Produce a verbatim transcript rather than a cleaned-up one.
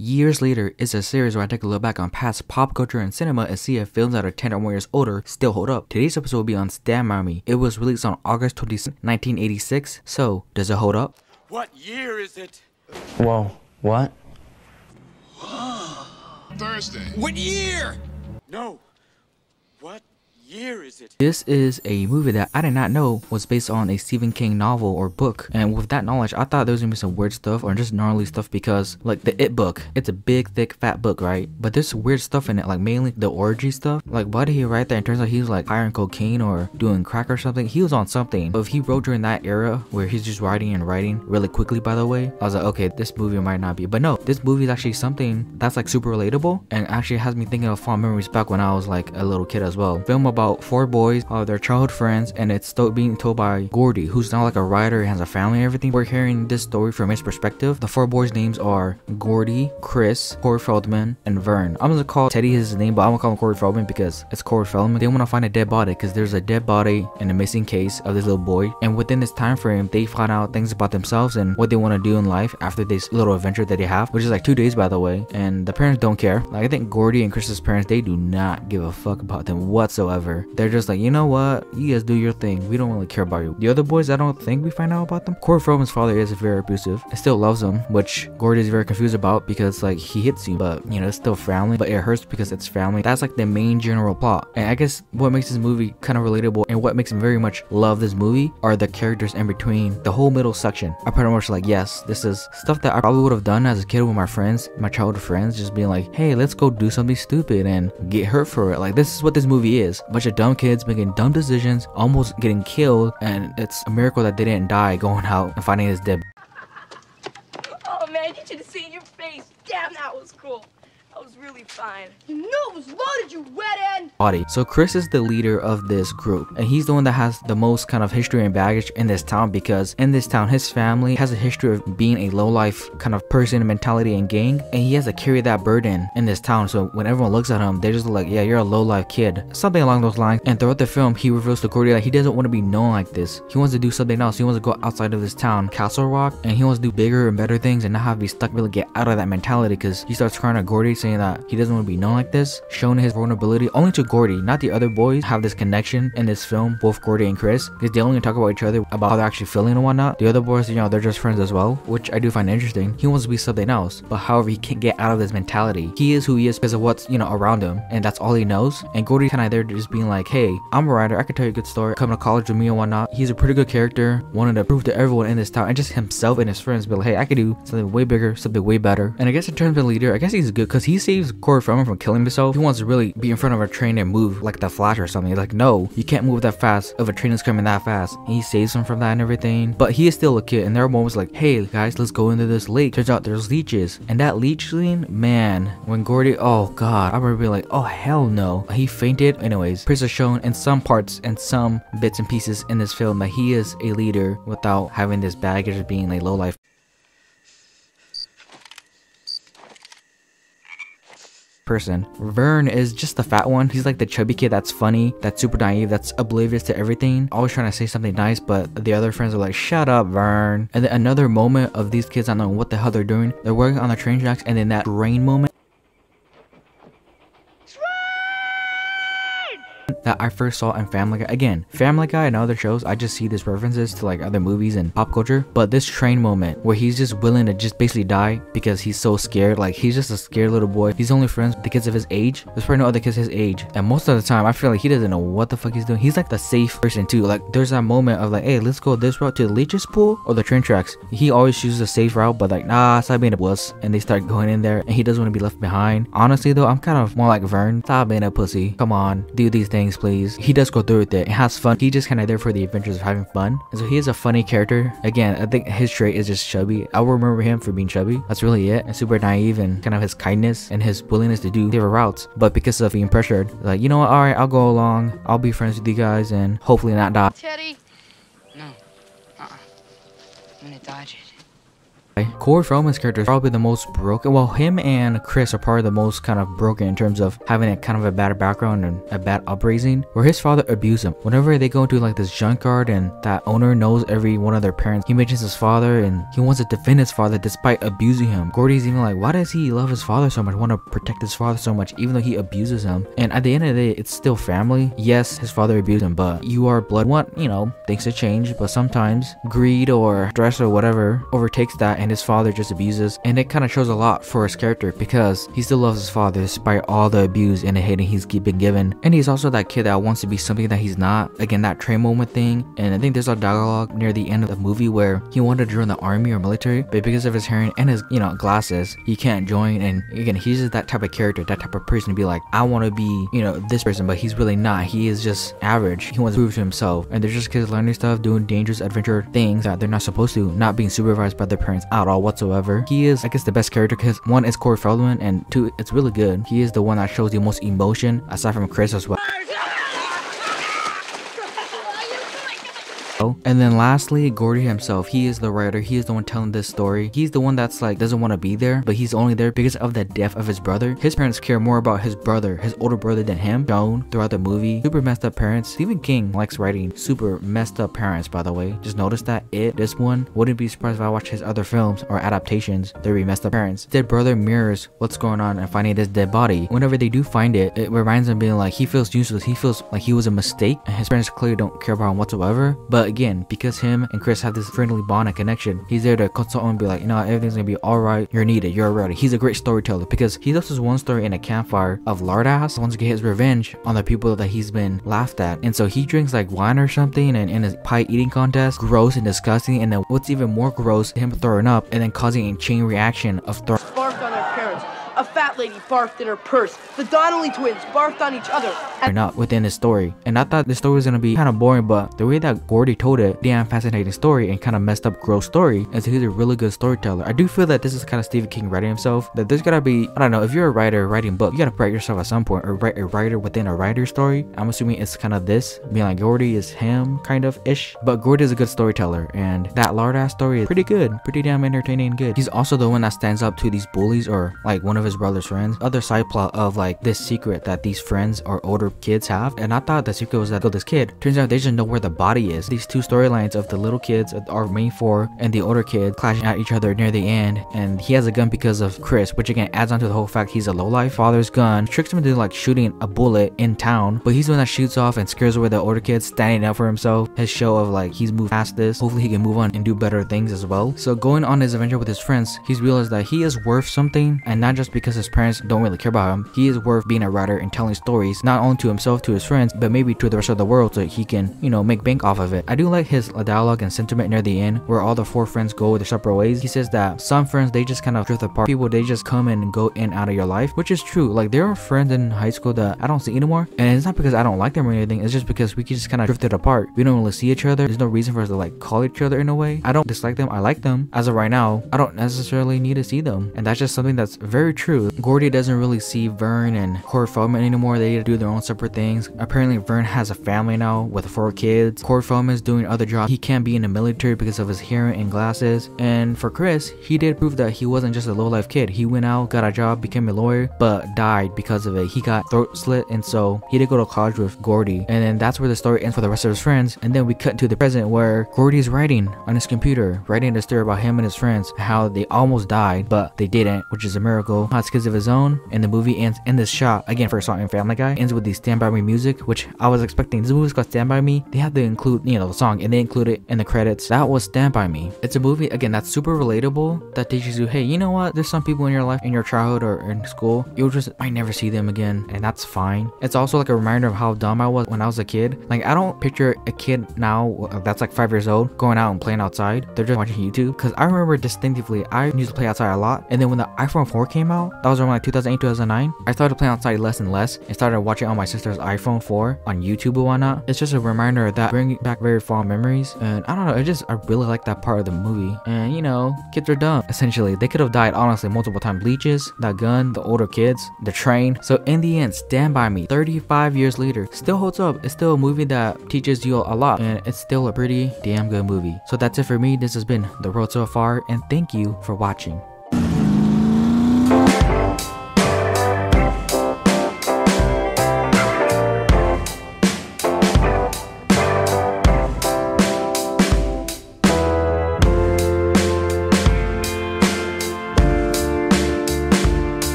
Years Later is a series where I take a look back on past pop culture and cinema and see if films that are ten or more years older still hold up. Today's episode will be on Stand By Me. It was released on August twenty-sixth, nineteen eighty-six, so does it hold up? What year is it? Whoa, what? Thursday. What year? No. What year is it? This is a movie that I did not know was based on a Stephen King novel or book, and with that knowledge I thought there was gonna be some weird stuff or just gnarly stuff, because like the It book, it's a big thick fat book, right? But there's weird stuff in it, like mainly the orgy stuff. Like why did he write that? It turns out he was like hiring cocaine or doing crack or something. He was on something. But if he wrote during that era where he's just writing and writing really quickly, by the way, I was like, okay, this movie might not be. But no, this movie is actually something that's like super relatable and actually has me thinking of fond memories back when I was like a little kid as well. Film about About four boys, uh, their childhood friends, and it's still being told by Gordie, who's now like a writer, has a family and everything. We're hearing this story from his perspective. The four boys' names are Gordie, Chris, Corey Feldman, and Vern. I'm gonna call Teddy his name, but I'm gonna call him Corey Feldman because it's Corey Feldman. They wanna find a dead body because there's a dead body and a missing case of this little boy. And within this time frame, they find out things about themselves and what they wanna do in life after this little adventure that they have, which is like two days, by the way. And the parents don't care. Like I think Gordie and Chris's parents, they do not give a fuck about them whatsoever. They're just like, you know what, you guys do your thing, we don't really care about you. The other boys, I don't think we find out about them. Corey Feldman's father is very abusive and still loves him, which Gordie is very confused about because like he hits you, but you know, it's still family, but it hurts because it's family. That's like the main general plot. And I guess what makes this movie kind of relatable and what makes me very much love this movie are the characters in between. The whole middle section, I pretty much like, yes, this is stuff that I probably would have done as a kid with my friends, my childhood friends, just being like, hey, let's go do something stupid and get hurt for it. Like this is what this movie is. Bunch of dumb kids making dumb decisions, almost getting killed, and it's a miracle that they didn't die going out and finding this dead. Oh man, you should have seen your face. Damn, that was cool. That was really fine. You knew it was loaded, you wet end. Body. So Chris is the leader of this group, and he's the one that has the most kind of history and baggage in this town, because in this town his family has a history of being a low-life kind of person, mentality, and gang, and he has to carry that burden in this town. So when everyone looks at him, they're just like, yeah, you're a low-life kid, something along those lines. And throughout the film, he reveals to Gordie that he doesn't want to be known like this. He wants to do something else. He wants to go outside of this town, Castle Rock, and he wants to do bigger and better things and not have to be stuck, really get out of that mentality, because he starts crying at Gordie, saying that he doesn't want to be known like this, showing his vulnerability only to Gordie. Not the other boys have this connection in this film, both Gordie and Chris, because they only talk about each other, about how they're actually feeling and whatnot. The other boys, you know, they're just friends as well, which I do find interesting. He wants to be something else, but however, he can't get out of this mentality. He is who he is because of what's, you know, around him, and that's all he knows. And Gordie kind of there just being like, hey, I'm a writer, I can tell you a good story, come to college with me and whatnot. He's a pretty good character, wanted to prove to everyone in this town and just himself and his friends, be like, hey, I could do something way bigger, something way better. And I guess in terms of the leader, I guess he's good because he He saves Corey Feldman from killing himself. He wants to really be in front of a train and move like the Flash or something. He's like, no, you can't move that fast if a train is coming that fast. And he saves him from that and everything. But he is still a kid, and there are moments like, hey guys, let's go into this lake. Turns out there's leeches. And that leech scene, man, when Gordie, oh god, I remember being like, oh hell no. He fainted. Anyways, Chris is shown in some parts and some bits and pieces in this film that he is a leader without having this baggage of being a low life. Person. Vern is just the fat one. He's like the chubby kid that's funny, that's super naive, that's oblivious to everything, always trying to say something nice, but the other friends are like, shut up, Vern. And then another moment of these kids not knowing what the hell they're doing. They're working on the train tracks, and then that rain moment. That I first saw in Family Guy. Again, Family Guy and other shows, I just see these references to like other movies and pop culture, but this train moment where he's just willing to just basically die because he's so scared. Like he's just a scared little boy. He's only friends with the kids of his age. There's probably no other kids his age, and most of the time I feel like he doesn't know what the fuck he's doing. He's like the safe person too. Like there's that moment of like, hey, let's go this route to the leeches pool or the train tracks. He always chooses the safe route, but like, nah, stop being a puss, and they start going in there, and he doesn't want to be left behind. Honestly though, I'm kind of more like Vern. Stop being a pussy, come on, do these things please. He does go through with it. It has fun. He just kind of there for the adventures of having fun. And so he is a funny character. Again, I think his trait is just chubby. I will remember him for being chubby. That's really it. And super naive, and kind of his kindness and his willingness to do different routes. But because of being pressured, like, you know what? All right, I'll go along. I'll be friends with you guys and hopefully not die. Teddy, no, uh-uh. I'm gonna dodge it. Corey Feldman's character is probably the most broken. Well, him and Chris are probably the most kind of broken in terms of having a kind of a bad background and a bad upbringing, where his father abused him. Whenever they go into like this junkyard and that owner knows every one of their parents, he mentions his father and he wants to defend his father despite abusing him. Gordie's even like, why does he love his father so much, want to protect his father so much, even though he abuses him? And at the end of the day, it's still family. Yes, his father abused him, but you are blood. What, you know, things to change, but sometimes greed or stress or whatever overtakes that, and his father just abuses, and it kind of shows a lot for his character because he still loves his father despite all the abuse and the hating he's been given. And he's also that kid that wants to be something that he's not. Again, that train moment thing. And I think there's a dialogue near the end of the movie where he wanted to join the army or military, but because of his hair and his, you know, glasses, he can't join. And again, he's just that type of character, that type of person to be like, I want to be, you know, this person, but he's really not. He is just average. He wants to prove to himself. And they're just kids learning stuff, doing dangerous adventure things that they're not supposed to, not being supervised by their parents at all whatsoever. He is, I guess, the best character because one is Corey Feldman, and two, it's really good. He is the one that shows the most emotion aside from Chris as well. And then lastly, Gordie himself. He is the writer. He is the one telling this story. He's the one that's like doesn't want to be there, but he's only there because of the death of his brother. His parents care more about his brother, his older brother, than him. Shown throughout the movie. Super messed up parents. Stephen King likes writing super messed up parents, by the way. Just notice that it, this one, wouldn't be surprised if I watched his other films or adaptations. There'd be messed up parents. Dead brother mirrors what's going on and finding this dead body. Whenever they do find it, it reminds him being like he feels useless. He feels like he was a mistake, and his parents clearly don't care about him whatsoever. But again, because him and Chris have this friendly bond and connection, he's there to consult him and be like, you know, everything's gonna be alright, you're needed, you're ready. He's a great storyteller because he tells this one story in a campfire of lardass wants to get his revenge on the people that he's been laughed at, and so he drinks like wine or something and in his pie eating contest, gross and disgusting. And then what's even more gross, him throwing up and then causing a chain reaction of throwing. Barked on our parents. A fat lady barfed in her purse. The Donnelly twins barfed on each other. Or not within this story. And I thought this story was gonna be kind of boring, but the way that Gordie told it, damn fascinating story and kind of messed up gross story, and so he's a really good storyteller. I do feel that this is kind of Stephen King writing himself, that there's gotta be, I don't know, if you're a writer writing book, you gotta write yourself at some point, or write a writer within a writer story. I'm assuming it's kind of this, being like Gordie is him kind of ish, but Gordie is a good storyteller, and that lard ass story is pretty good, pretty damn entertaining and good. He's also the one that stands up to these bullies or like one of his brother's friends. Other side plot of like this secret that these friends or older kids have, and I thought the secret was that, oh, this kid, turns out they just know where the body is. These two storylines of the little kids, our main four, and the older kid clashing at each other near the end, and he has a gun because of Chris, which again adds on to the whole fact he's a lowlife. Father's gun tricks him into like shooting a bullet in town, but he's the one that shoots off and scares away the older kid, standing up for himself, his show of like he's moved past this, hopefully he can move on and do better things as well. So going on his adventure with his friends, he's realized that he is worth something, and not just because his parents don't really care about him. He is worth being a writer and telling stories, not only to himself, to his friends, but maybe to the rest of the world, so he can, you know, make bank off of it. I do like his dialogue and sentiment near the end where all the four friends go their separate ways. He says that some friends, they just kind of drift apart. People, they just come and go in and out of your life, which is true. Like, there are friends in high school that I don't see anymore, and it's not because I don't like them or anything. It's just because we just kind of drifted apart. We don't really see each other. There's no reason for us to like call each other in a way. I don't dislike them. I like them. As of right now, I don't necessarily need to see them, and that's just something that's very true. Gordie doesn't really see Vern and Corey Feldman anymore. They do their own separate things. Apparently Vern has a family now with four kids. Corey Feldman is doing other jobs. He can't be in the military because of his hearing and glasses. And for Chris, he did prove that he wasn't just a low-life kid. He went out, got a job, became a lawyer, but died because of it. He got throat slit, and so he did go to college with Gordie. And then that's where the story ends for the rest of his friends. And then we cut to the present where Gordie's writing on his computer, writing the story about him and his friends, how they almost died, but they didn't, which is a miracle. Has kids of his own, and the movie ends in this shot. Again, first song in Family Guy ends with the Stand By Me music, which I was expecting. This movie's called Stand By Me. They had to include, you know, the song, and they include it in the credits. That was Stand By Me. It's a movie, again, that's super relatable, that teaches you, hey, you know what? There's some people in your life, in your childhood or in school, you'll just might never see them again, and that's fine. It's also like a reminder of how dumb I was when I was a kid. Like, I don't picture a kid now that's like five years old going out and playing outside. They're just watching YouTube, because I remember distinctively, I used to play outside a lot, and then when the iPhone four came out, now. That was around like two thousand eight, two thousand nine. I started playing outside less and less and started watching on my sister's iPhone four on YouTube or whatnot. It's just a reminder that bringing back very fond memories, and I don't know, it just, I really like that part of the movie. And you know, kids are dumb. Essentially, they could have died honestly multiple times. Leeches, that gun, the older kids, the train. So in the end, Stand By Me, thirty-five years later, still holds up. It's still a movie that teaches you a lot, and it's still a pretty damn good movie. So that's it for me. This has been The Road So Far, and thank you for watching.